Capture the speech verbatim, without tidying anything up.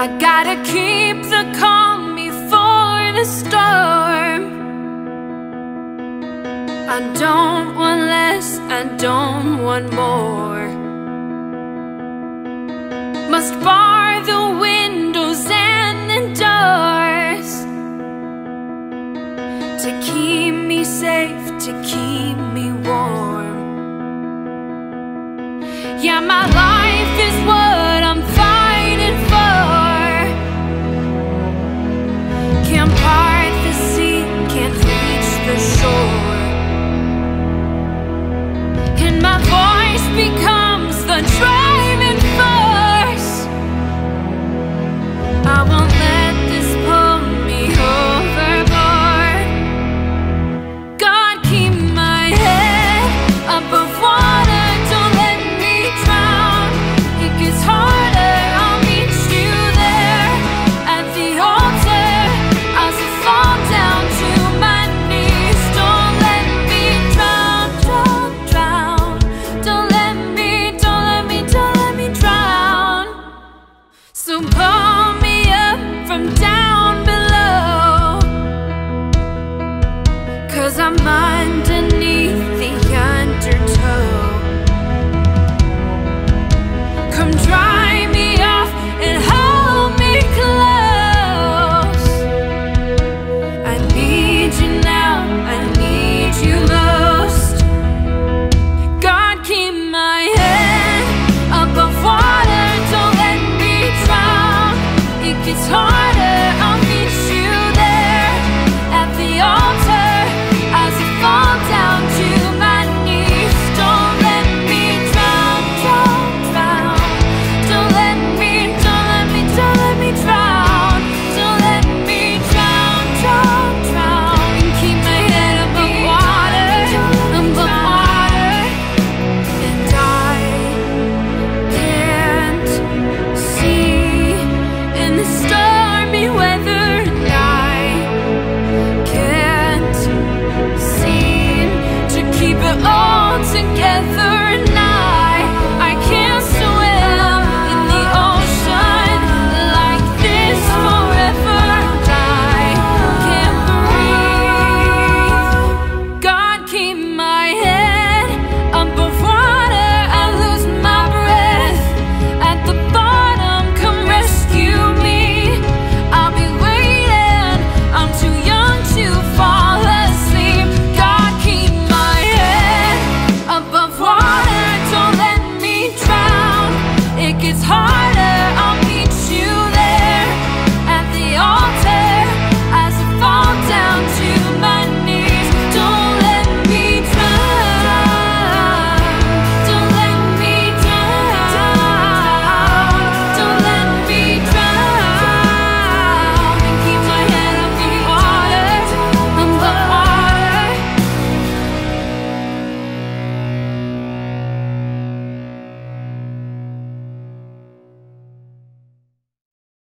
I gotta keep the calm before the storm. I don't want less, I don't want more. Must bar the windows and the doors to keep me safe, to keep me warm. Yeah, my life is what I'm fighting for. Can't part the sea, can't reach the shore. And my voice becomes the driving force. I won't let this pull me overboard. God, keep my head above water, don't let me drown. It gets harder, I'll meet you there at the altar. Fall down to my knees, don't let me drown, drown, drown. Don't let me, don't let me, don't let me drown. So pull me up from down below, 'cause I'm underneath the undertow. Come dry me off and hold me close. It's harder, I'll meet you there at the altar as I fall down to my knees. Don't let me drown, drown, drown. Don't let me, don't let me, don't let me drown. Don't let me drown, drown, drown. And keep my head above water, above water. And I can't see in the stormy weather, and I can't seem to keep it all.